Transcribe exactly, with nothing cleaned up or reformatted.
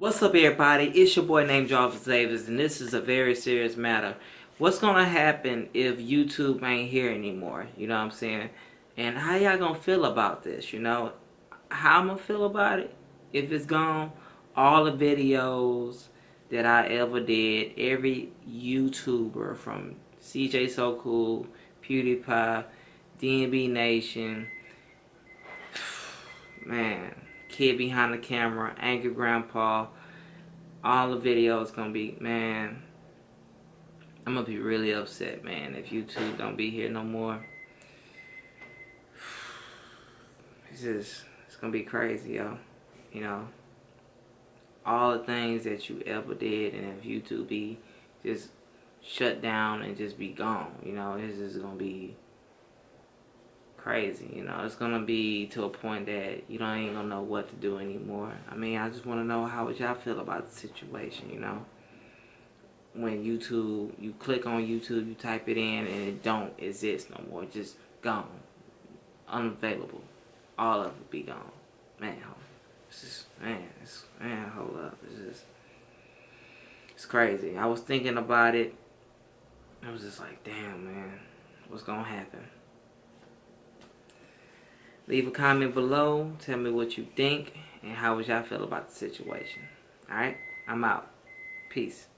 What's up, everybody? It's your boy named Jarvis Davis, and this is a very serious matter. What's gonna happen if YouTube ain't here anymore? You know what I'm saying? And how y'all gonna feel about this? You know how I'm gonna feel about it if it's gone? All the videos that I ever did, every YouTuber from C J So Cool, PewDiePie, D N B Nation, man. Kid Behind the Camera, Angry Grandpa, all the videos gonna be, man, I'm gonna be really upset, man, if YouTube don't be here no more. It's just, it's gonna be crazy, yo. You know, all the things that you ever did, and if YouTube be just shut down and just be gone, you know, it's just gonna be crazy. You know, it's gonna be to a point that you don't ain't gonna know what to do anymore. I mean, I just want to know, how would y'all feel about the situation? You know, when YouTube, you click on YouTube, you type it in, and it don't exist no more. It's just gone, unavailable. All of it be gone, man. It's just, man, it's, man, hold up. It's just, it's crazy. I was thinking about it. I was just like, damn, man, what's gonna happen? Leave a comment below. Tell me what you think and how would y'all feel about the situation. Alright? I'm out. Peace.